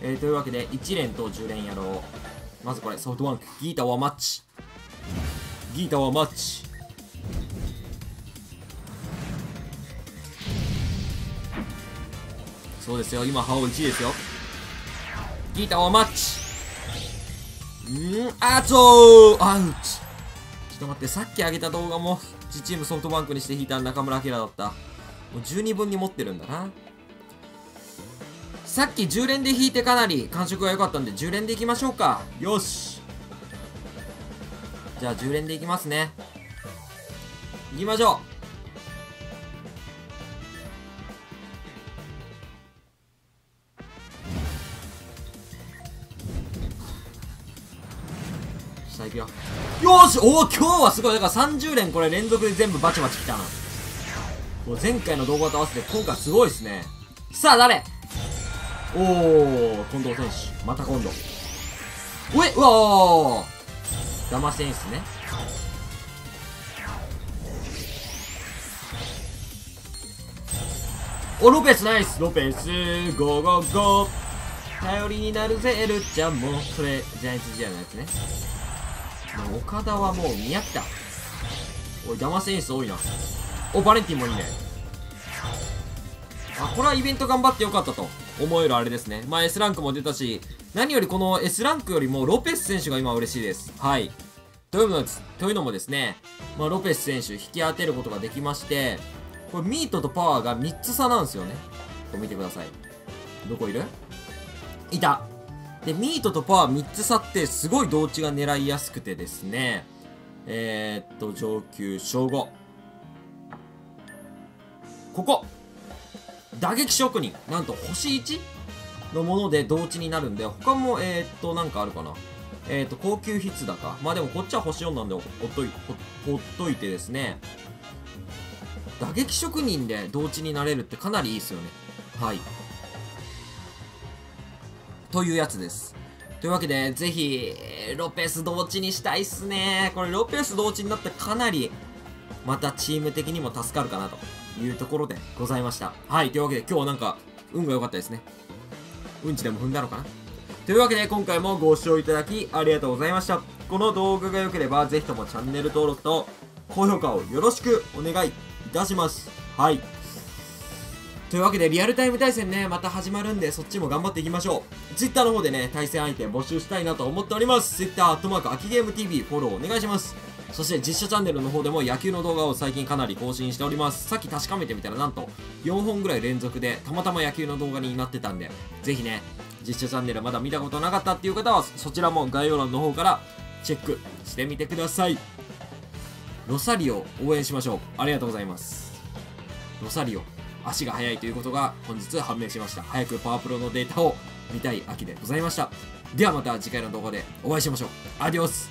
というわけで1連と10連やろう。まずこれソフトバンクギータはマッチ、ギータはマッチ。そうですよ、今覇王1位ですよ。ギータはマッチ。あーぞー、アウチ。ちょっと待って、さっき上げた動画も自チームソフトバンクにして引いた中村晃だった。もう12分に持ってるんだな。さっき10連で引いてかなり感触が良かったんで、10連でいきましょうか。よし、じゃあ10連でいきますね。いきましょう。いくよ、よし、おお、今日はすごい。だから30連これ連続で全部バチバチきたな。前回の動画と合わせて今回すごいですね。さあ誰、おお、近藤選手、また今度、おえ、うわー、騙していいんすね。お、ロペスナイス、ロペスゴーゴーゴー、頼りになるぜエルちゃん。もそれジャイアンツ時代のやつね。岡田はもう見合った。おい、騙せ演出多いな。お、バレンティンもいいね。あ、これはイベント頑張ってよかったと思えるあれですね。まあ S ランクも出たし、何よりこの S ランクよりもロペス選手が今嬉しいです。はい、というのもですね、まあ、ロペス選手引き当てることができまして、これミートとパワーが3つ差なんですよね。これ見てください。どこいる、いた。で、ミートとパワー3つ差ってすごい同値が狙いやすくてですね、上級小5、ここ打撃職人なんと星1のもので同値になるんで、他もなんかあるかな、高級筆だか、まあでもこっちは星4なんでほっといてですね、打撃職人で同値になれるってかなりいいですよね。はい、というやつです。というわけで、ぜひ、ロペス同値にしたいっすね。これ、ロペス同値になったらかなり、またチーム的にも助かるかなというところでございました。はい、というわけで、今日はなんか、運が良かったですね。うんちでも踏んだのかな。というわけで、今回もご視聴いただきありがとうございました。この動画が良ければ、ぜひともチャンネル登録と高評価をよろしくお願いいたします。はい。というわけで、リアルタイム対戦ね、また始まるんで、そっちも頑張っていきましょう。Twitter の方でね、対戦相手募集したいなと思っております。Twitter、@AkiGameTV、フォローお願いします。そして、実写チャンネルの方でも野球の動画を最近かなり更新しております。さっき確かめてみたら、なんと、4本ぐらい連続で、たまたま野球の動画になってたんで、ぜひね、実写チャンネルまだ見たことなかったっていう方は、そちらも概要欄の方からチェックしてみてください。ロサリオ、応援しましょう。ありがとうございます。ロサリオ。足が速いということが本日判明しました。早くパワープロのデータを見たい秋でございました。ではまた次回の動画でお会いしましょう。アディオス。